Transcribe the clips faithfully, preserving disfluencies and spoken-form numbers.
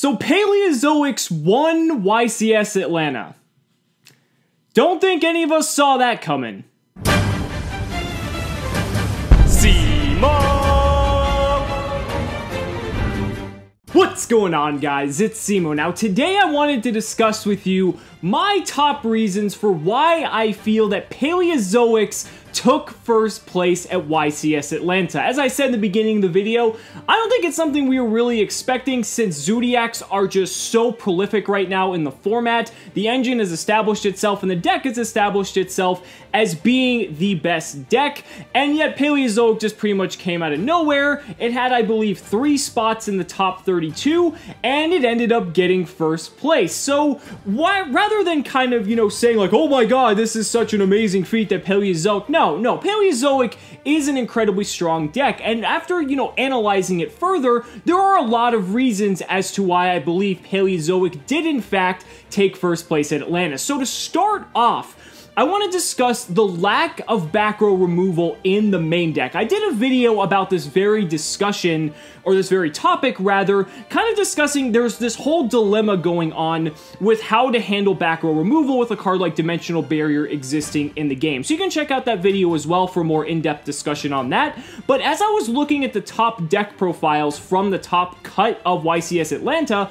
So Paleozoics won Y C S Atlanta. Don't think any of us saw that coming. Cimo! What's going on, guys? It's Cimo. Now today I wanted to discuss with you my top reasons for why I feel that Paleozoics took first place at Y C S Atlanta. As I said in the beginning of the video, I don't think it's something we were really expecting since Zoodiacs are just so prolific right now in the format. The engine has established itself and the deck has established itself as being the best deck, and yet Paleozoic just pretty much came out of nowhere. It had, I believe, three spots in the top thirty-two, and it ended up getting first place. So why, rather than kind of, you know, saying like, oh my god, this is such an amazing feat that Paleozoic, no, No, no, Paleozoic is an incredibly strong deck, and after, you know, analyzing it further, there are a lot of reasons as to why I believe Paleozoic did in fact take first place at Atlanta. So to start off, I want to discuss the lack of back row removal in the main deck. I did a video about this very discussion, or this very topic rather, kind of discussing there's this whole dilemma going on with how to handle back row removal with a card like Dimensional Barrier existing in the game. So you can check out that video as well for more in-depth discussion on that. But as I was looking at the top deck profiles from the top cut of Y C S Atlanta,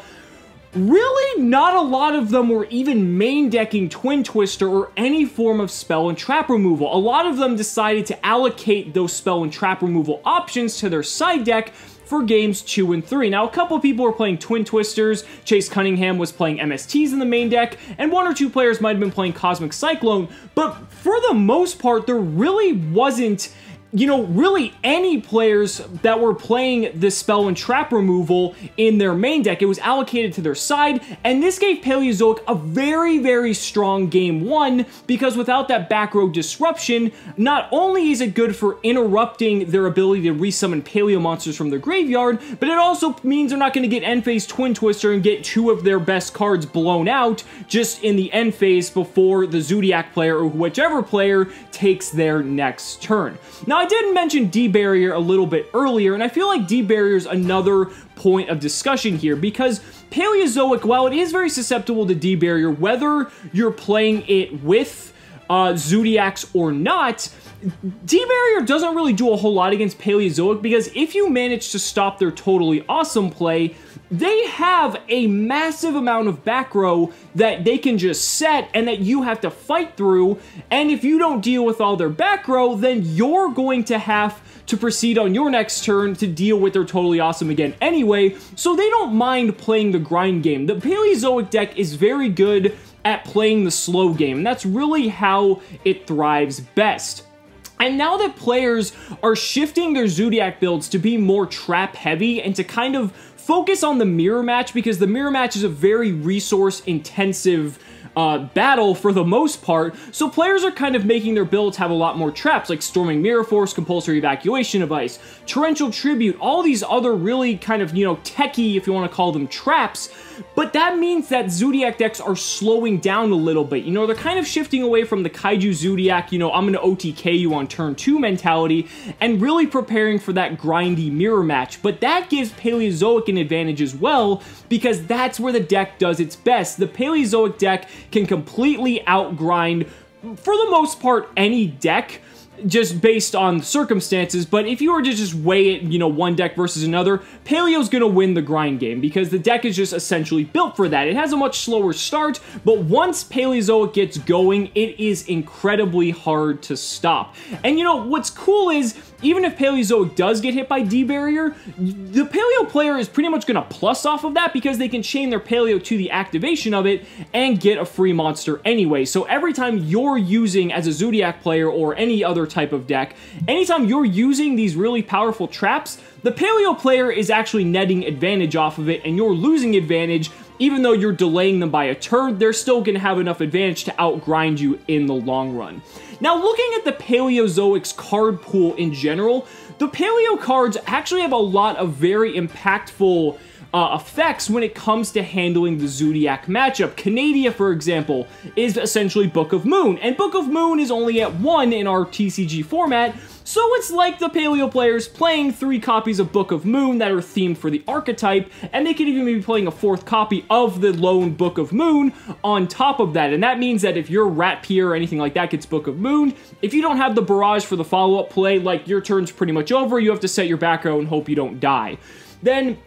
really, not a lot of them were even main decking Twin Twister or any form of spell and trap removal. A lot of them decided to allocate those spell and trap removal options to their side deck for games two and three. Now, a couple people were playing Twin Twisters, Chase Cunningham was playing M S Ts in the main deck, and one or two players might have been playing Cosmic Cyclone, but for the most part, there really wasn't, you know, really any players that were playing the spell and trap removal in their main deck. It was allocated to their side, and this gave Paleozoic a very, very strong game one, because without that back row disruption, not only is it good for interrupting their ability to resummon paleo monsters from their graveyard, but it also means they're not going to get end phase Twin Twister and get two of their best cards blown out just in the end phase before the Zodiac player or whichever player takes their next turn. Now, I did mention D-Barrier a little bit earlier, and I feel like D-Barrier is another point of discussion here, because Paleozoic, while it is very susceptible to D-Barrier, whether you're playing it with uh, Zoodiacs or not, D-Barrier doesn't really do a whole lot against Paleozoic, because if you manage to stop their Totally Awesome play, they have a massive amount of back row that they can just set and that you have to fight through, and if you don't deal with all their back row, then you're going to have to proceed on your next turn to deal with their Totally Awesome again anyway, so they don't mind playing the grind game. The Paleozoic deck is very good at playing the slow game, and that's really how it thrives best. And now that players are shifting their Zodiac builds to be more trap heavy and to kind of focus on the mirror match, because the mirror match is a very resource intensive uh, battle for the most part, so players are kind of making their builds have a lot more traps, like Storming Mirror Force, Compulsory Evacuation Device, Torrential Tribute, all these other really kind of, you know, techie, if you want to call them, traps. But that means that Zodiac decks are slowing down a little bit. You know, they're kind of shifting away from the Kaiju Zoodiac, you know, I'm going to O T K you on turn two mentality, and really preparing for that grindy mirror match. But that gives Paleozoic an advantage as well, because that's where the deck does its best. The Paleozoic deck can completely outgrind, for the most part, any deck, just based on circumstances, but if you were to just weigh it, you know, one deck versus another, Paleo's gonna win the grind game, because the deck is just essentially built for that. It has a much slower start, but once Paleozoic gets going, it is incredibly hard to stop. And you know, what's cool is, even if Paleozoic does get hit by D-Barrier, the Paleo player is pretty much gonna plus off of that, because they can chain their Paleo to the activation of it and get a free monster anyway. So every time you're using, as a Zodiac player or any other type of deck, anytime you're using these really powerful traps, the Paleo player is actually netting advantage off of it, and you're losing advantage. Even though you're delaying them by a turn, they're still going to have enough advantage to outgrind you in the long run. Now, looking at the Paleozoic's card pool in general, the Paleo cards actually have a lot of very impactful uh, effects when it comes to handling the Zodiac matchup. Canadia, for example, is essentially Book of Moon, and Book of Moon is only at one in our T C G format, so it's like the Paleo players playing three copies of Book of Moon that are themed for the archetype, and they could even be playing a fourth copy of the lone Book of Moon on top of that, and that means that if your Rat Peer or anything like that gets Book of Moon, if you don't have the barrage for the follow-up play, like, your turn's pretty much over, you have to set your back row and hope you don't die. Then,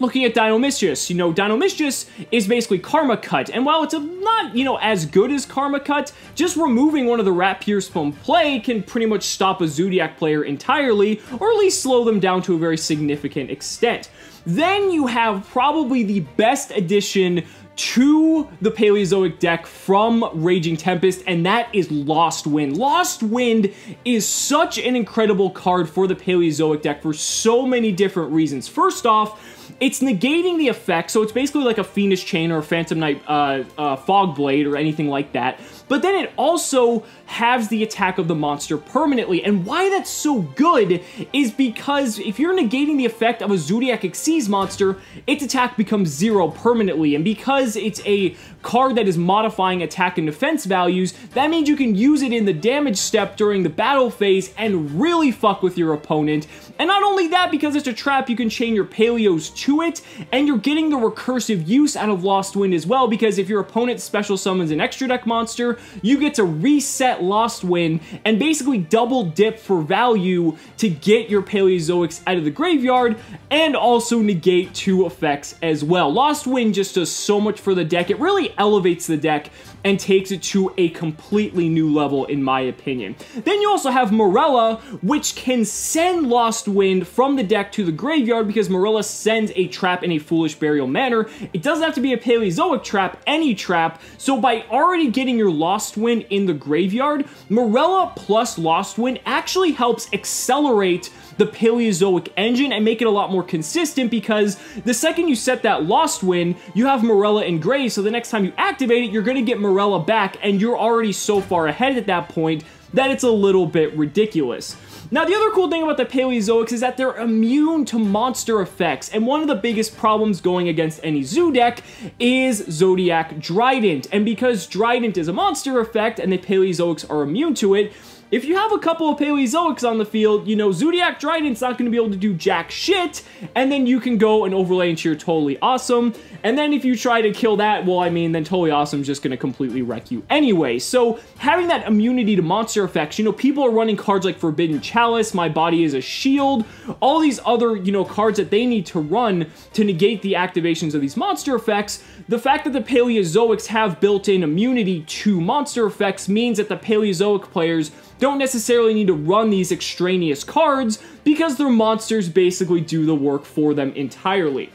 looking at Dinomischus, you know, Dinomischus is basically Karma Cut, and while it's a, not, you know, as good as Karma Cut, just removing one of the Rat Peers from play can pretty much stop a Zodiac player entirely, or at least slow them down to a very significant extent. Then you have probably the best addition to the Paleozoic deck from Raging Tempest, and that is Lost Wind. Lost Wind is such an incredible card for the Paleozoic deck for so many different reasons. First off, it's negating the effect, so it's basically like a Fiendish Chain or a Phantom Knight uh, uh, Fog Blade or anything like that. But then it also halves the attack of the monster permanently, and why that's so good is because if you're negating the effect of a Zodiac Xyz monster, its attack becomes zero permanently, and because it's a card that is modifying attack and defense values, that means you can use it in the damage step during the battle phase and really fuck with your opponent. And not only that, because it's a trap, you can chain your Paleos to it, and you're getting the recursive use out of Lost Wind as well, because if your opponent special summons an extra deck monster, you get to reset Lost Wind and basically double dip for value to get your Paleozoics out of the graveyard and also negate two effects as well. Lost Wind just does so much for the deck. It really elevates the deck and takes it to a completely new level, in my opinion. Then you also have Morella, which can send Lost Wind from the deck to the graveyard, because Morella sends a trap in a Foolish Burial manner. It doesn't have to be a Paleozoic trap, any trap, so by already getting your Lost Wind in the graveyard, Morella plus Lost Wind actually helps accelerate the Paleozoic engine and make it a lot more consistent, because the second you set that Lost Wind, you have Morella engraved, so the next time you activate it, you're going to get Morella back, and you're already so far ahead at that point that it's a little bit ridiculous. Now, the other cool thing about the Paleozoics is that they're immune to monster effects, and one of the biggest problems going against any Zoo deck is Zodiac Drydent, and because Drydent is a monster effect and the Paleozoics are immune to it, if you have a couple of Paleozoics on the field, you know, Zodiac Drydent's not going to be able to do jack shit, and then you can go and overlay into your Totally Awesome, and then if you try to kill that, well, I mean, then Totally Awesome's just going to completely wreck you anyway. So, having that immunity to monster effects, you know, people are running cards like Forbidden Chalice, My Body is a Shield, all these other, you know, cards that they need to run to negate the activations of these monster effects. The fact that the Paleozoics have built-in immunity to monster effects means that the Paleozoic players don't necessarily need to run these extraneous cards, because their monsters basically do the work for them entirely.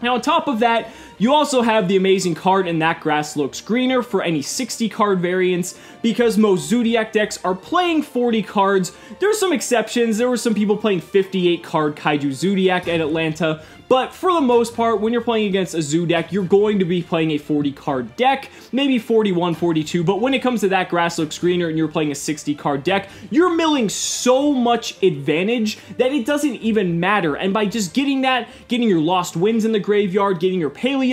Now, on top of that, you also have the amazing card And That Grass Looks Greener for any sixty card variants, because most Zodiac decks are playing forty cards. There's some exceptions. There were some people playing fifty-eight card Kaiju Zoodiac at Atlanta, but for the most part, when you're playing against a Zoo deck, you're going to be playing a forty card deck, maybe forty-one, forty-two, but when it comes to That Grass Looks Greener and you're playing a sixty card deck, you're milling so much advantage that it doesn't even matter. And by just getting that, getting your Lost Winds in the graveyard, getting your Paleos,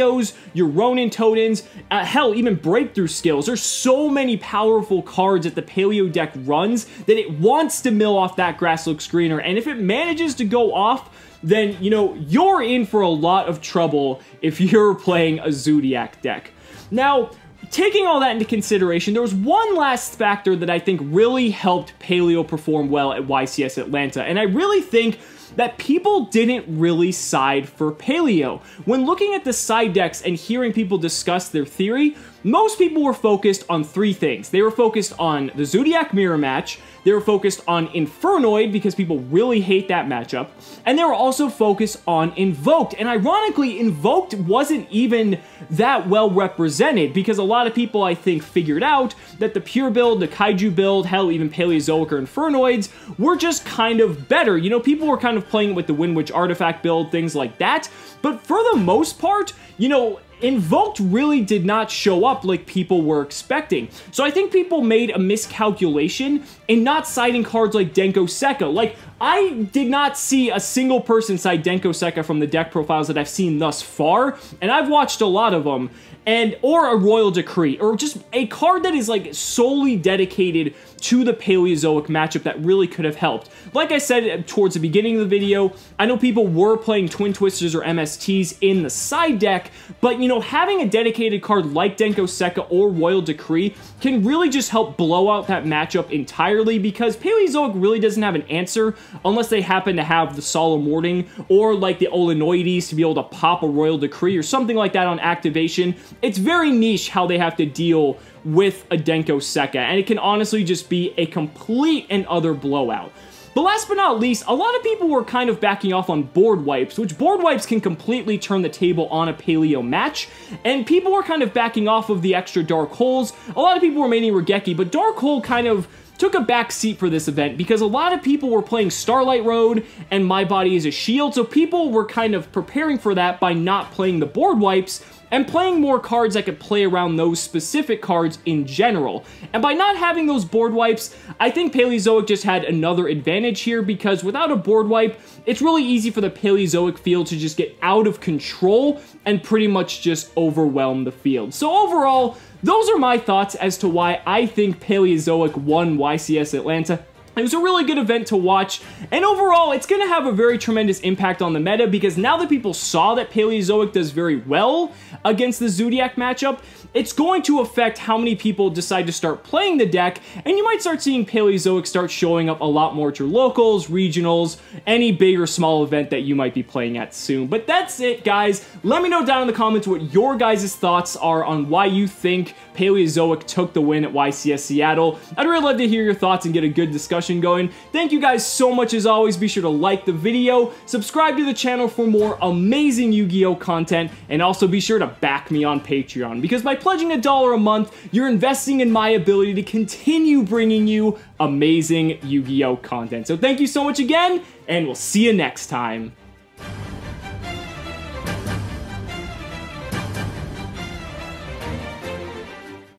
your Ronin Totems, uh, hell, even Breakthrough Skills. There's so many powerful cards that the Paleo deck runs that it wants to mill off That Grass Looks Greener, and if it manages to go off, then, you know, you're in for a lot of trouble if you're playing a Zodiac deck. Now, taking all that into consideration, there was one last factor that I think really helped Paleo perform well at Y C S Atlanta, and I really think that people didn't really side for Paleo. When looking at the side decks and hearing people discuss their theory, most people were focused on three things. They were focused on the Zodiac Mirror match, they were focused on Infernoid, because people really hate that matchup, and they were also focused on Invoked. And ironically, Invoked wasn't even that well represented, because a lot of people, I think, figured out that the Pure build, the Kaiju build, hell, even Paleozoic or Infernoids were just kind of better. You know, people were kind of playing with the Wind Witch Artifact build, things like that, but for the most part, you know, Invoked really did not show up like people were expecting. So I think people made a miscalculation in not citing cards like Denko Sekka. Like, I did not see a single person cite Denko Sekka from the deck profiles that I've seen thus far, and I've watched a lot of them, and or a Royal Decree, or just a card that is like solely dedicated to the Paleozoic matchup that really could have helped. Like I said towards the beginning of the video, I know people were playing Twin Twisters or M S Ts in the side deck, but you know, having a dedicated card like Denko Sekka or Royal Decree can really just help blow out that matchup entirely, because Paleozoic really doesn't have an answer unless they happen to have the Solemn Warning or like the Olenoides to be able to pop a Royal Decree or something like that on activation. It's very niche how they have to deal with a Denko Sekka, and it can honestly just be a complete and utter blowout. But last but not least, a lot of people were kind of backing off on board wipes, which board wipes can completely turn the table on a Paleo match, and people were kind of backing off of the extra Dark Holes. A lot of people were mainly Regeki, but Dark Hole kind of took a back seat for this event because a lot of people were playing Starlight Road and My Body is a Shield, so people were kind of preparing for that by not playing the board wipes and playing more cards that could play around those specific cards in general. And by not having those board wipes, I think Paleozoic just had another advantage here, because without a board wipe, it's really easy for the Paleozoic field to just get out of control and pretty much just overwhelm the field. So overall, those are my thoughts as to why I think Paleozoic won Y C S Atlanta. It was a really good event to watch, and overall, it's going to have a very tremendous impact on the meta, because now that people saw that Paleozoic does very well against the Zodiac matchup, it's going to affect how many people decide to start playing the deck, and you might start seeing Paleozoic start showing up a lot more at your locals, regionals, any big or small event that you might be playing at soon. But that's it, guys. Let me know down in the comments what your guys' thoughts are on why you think Paleozoic took the win at Y C S Seattle. I'd really love to hear your thoughts and get a good discussion going. Thank you guys so much as always. Be sure to like the video, subscribe to the channel for more amazing Yu-Gi-Oh content, and also be sure to back me on Patreon, because by pledging a dollar a month, you're investing in my ability to continue bringing you amazing Yu-Gi-Oh content. So thank you so much again, and we'll see you next time.